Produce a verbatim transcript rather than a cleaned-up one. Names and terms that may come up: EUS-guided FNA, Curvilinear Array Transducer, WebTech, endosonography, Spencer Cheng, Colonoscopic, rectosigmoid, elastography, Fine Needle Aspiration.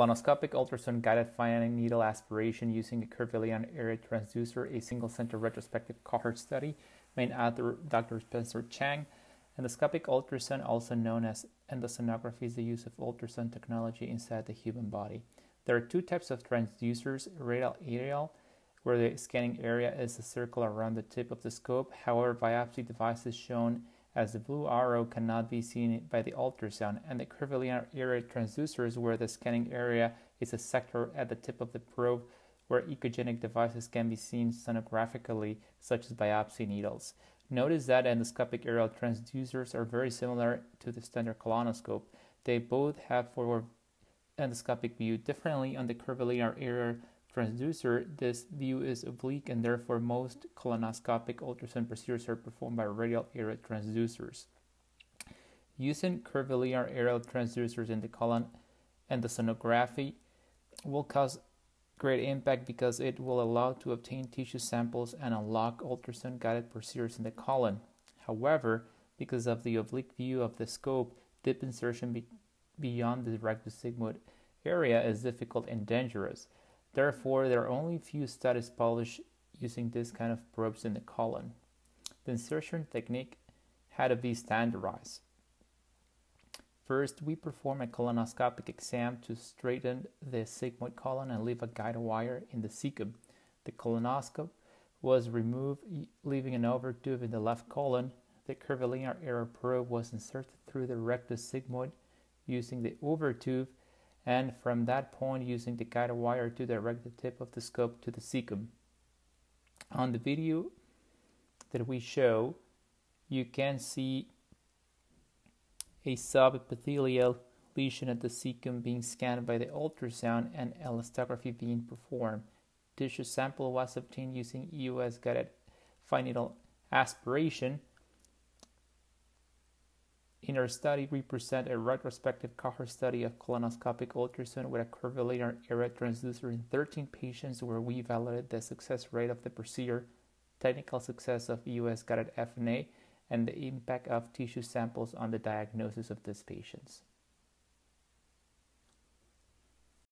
Colonoscopic ultrasound guided fine needle aspiration using a curvilinear array transducer, a single center retrospective cohort study. Main author Doctor Spencer Cheng. Endoscopic ultrasound, also known as endosonography, is the use of ultrasound technology inside the human body. There are two types of transducers: radial aerial, where the scanning area is a circle around the tip of the scope. However, biopsy devices shown as the blue arrow cannot be seen by the ultrasound, and the curvilinear array transducers, where the scanning area is a sector at the tip of the probe where echogenic devices can be seen sonographically, such as biopsy needles. Notice that endoscopic aerial transducers are very similar to the standard colonoscope. They both have forward endoscopic view. Differently, on the curvilinear aerial transducer, this view is oblique, and therefore most colonoscopic ultrasound procedures are performed by radial aerial transducers. Using curvilinear aerial transducers in the colon endosonography will cause great impact because it will allow to obtain tissue samples and unlock ultrasound guided procedures in the colon. However, because of the oblique view of the scope, deep insertion be beyond the rectosigmoid area is difficult and dangerous. Therefore, there are only few studies published using this kind of probes in the colon. The insertion technique had to be standardized. First, we perform a colonoscopic exam to straighten the sigmoid colon and leave a guide wire in the cecum. The colonoscope was removed, leaving an overtube in the left colon. The curvilinear arrow probe was inserted through the rectosigmoid using the overtube, and from that point using the guide wire to direct the tip of the scope to the cecum. On the video that we show, you can see a subepithelial lesion at the cecum being scanned by the ultrasound and elastography being performed. Tissue sample was obtained using E U S-guided fine needle aspiration. In our study, we present a retrospective cohort study of colonoscopic ultrasound with a curvilinear array transducer in thirteen patients, where we evaluated the success rate of the procedure, technical success of E U S-guided F N A, and the impact of tissue samples on the diagnosis of these patients.